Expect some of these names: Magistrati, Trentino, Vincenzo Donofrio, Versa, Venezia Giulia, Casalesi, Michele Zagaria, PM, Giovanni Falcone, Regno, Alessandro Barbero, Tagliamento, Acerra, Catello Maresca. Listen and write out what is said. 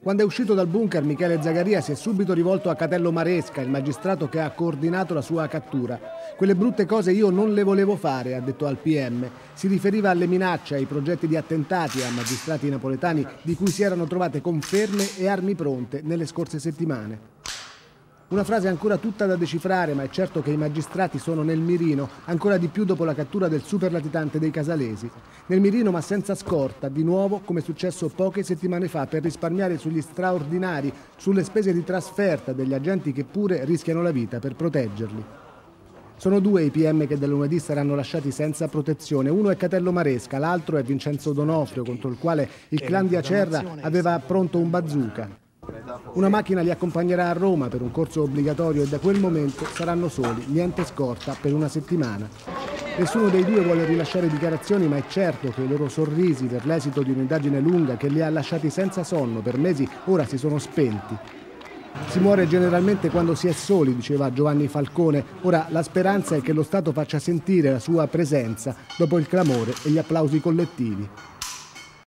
Quando è uscito dal bunker, Michele Zagaria si è subito rivolto a Catello Maresca, il magistrato che ha coordinato la sua cattura. Quelle brutte cose io non le volevo fare, ha detto al PM. Si riferiva alle minacce, ai progetti di attentati a magistrati napoletani di cui si erano trovate conferme e armi pronte nelle scorse settimane. Una frase ancora tutta da decifrare, ma è certo che i magistrati sono nel mirino, ancora di più dopo la cattura del superlatitante dei Casalesi. Nel mirino ma senza scorta, di nuovo come è successo poche settimane fa, per risparmiare sugli straordinari, sulle spese di trasferta degli agenti che pure rischiano la vita per proteggerli. Sono due i PM che da lunedì saranno lasciati senza protezione. Uno è Catello Maresca, l'altro è Vincenzo Donofrio, contro il quale il clan di Acerra aveva pronto un bazooka. Una macchina li accompagnerà a Roma per un corso obbligatorio e da quel momento saranno soli, niente scorta per una settimana. Nessuno dei due vuole rilasciare dichiarazioni, ma è certo che i loro sorrisi per l'esito di un'indagine lunga che li ha lasciati senza sonno per mesi ora si sono spenti. Si muore generalmente quando si è soli, diceva Giovanni Falcone. Ora la speranza è che lo Stato faccia sentire la sua presenza dopo il clamore e gli applausi collettivi.